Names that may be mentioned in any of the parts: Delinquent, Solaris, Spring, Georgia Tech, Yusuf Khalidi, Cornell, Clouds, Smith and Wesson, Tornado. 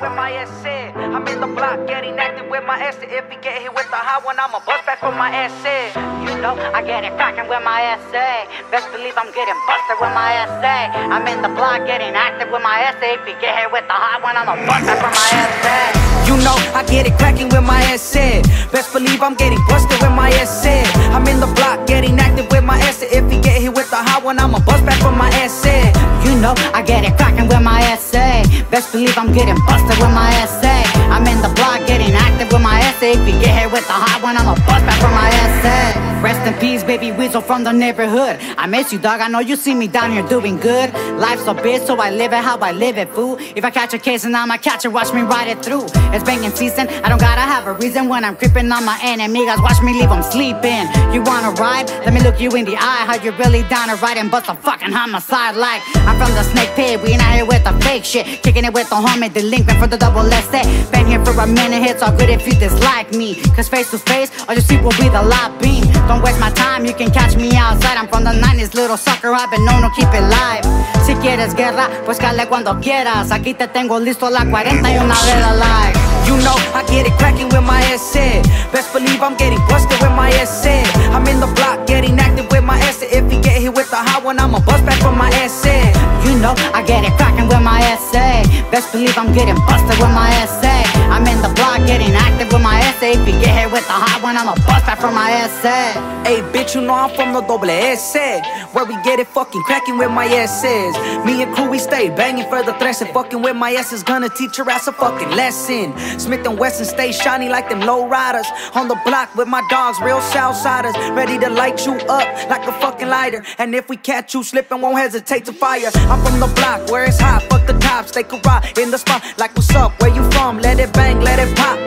active with my ass said. I'm in the block getting active with my ass. If he get hit with the hot one, I'ma bust back with my ass said. You know, I get it cracking with my ass said. Best believe I'm getting busted with my ass said. I'm in the block getting active with my ass. If he get hit with the hot one, I'ma bust back with my ass said. You know, I get it cracking with my ass said. Best believe I'm getting busted with my ass said. I'm in the block getting active with my ass. If he get hit with the hot one, I'ma bust back with my ass said. You know, I get it cracking with my ass said. Best believe I'm getting busted with my ass said. I'm in the block getting active with my ass. If you get hit with the hot one, I'ma bust back from my ass said. Rest in peace, baby Weasel from the neighborhood. I miss you, dog. I know you see me down here doing good. Life's a bitch, so I live it how I live it, fool. If I catch a case and I'ma catch it, watch me ride it through. It's banging season, I don't gotta have a reason when I'm creeping on my enemy. Guys, watch me leave them sleeping. You wanna ride? Let me look you in the eye. How you really down to ride and bust a fucking homicide like I'm from the snake pit, we not here with the fake shit. Kicking it with the homie Delinquent for the double SA. Been here for a minute, it's all good if you dislike me. Cause face to face, all you see will be the live beam. Don't waste my time, you can catch me outside. I'm from the 90s, little sucker, I've been known to keep it live. Si quieres guerra, pues cale cuando quieras. Aquí te tengo listo la 41 vela like. You know, I get it cracking with my ass said. Best believe I'm getting busted with my ass said. I'm in the block getting active with my ass said. If he get hit with the hot one, I'ma bust back with my ass said. You know, I get it cracking with my ass said. Best believe I'm getting busted with my ass said. I'm in the block getting active with my ass said. If he get hit with the hot one, I'ma bust back from my ass said. Hey bitch, you know I'm from the double S said. Where we get it fucking cracking with my ass says. Me and crew, we stay banging for the threats and fucking with my ass is gonna teach your ass a fucking lesson. Smith and Wesson stay shiny like them low riders. On the block with my dogs, real Southsiders. Ready to light you up like a fucking lighter. And if we catch you slipping, won't hesitate to fire. I'm from the block where it's hot, fuck the cops. They can rock in the spot like what's up, where you from? Let it bang, let it pop.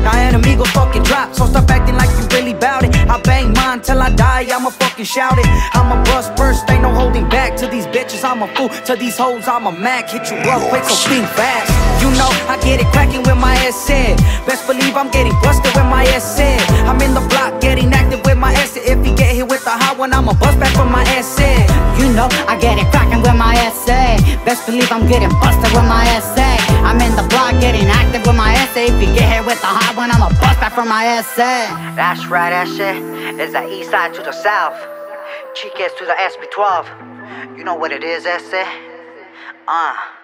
Now enemigo fucking drop, so stop acting like you really bout it. I bang mine till I die, I'ma fucking shout it. I'ma bust first, ain't no holding back. To these bitches, I'm a fool. To these hoes, I'm a Mac. Hit you up quick, so think fast. You know, I get it cracking with my ass said. Best believe I'm getting busted with my ass said. I'm in the block getting active with my ass said. If he get hit with the hot one, I'ma bust back from my ass said. You know, I get it cracking with my ass said. Best believe I'm getting busted with my ass said. I'm in the block getting active with my ass said. If he get hit with the hot when I'ma bust back from my ass said. That's right, that shit is the east side to the south. Chicas to the SB12. You know what it is, that shit.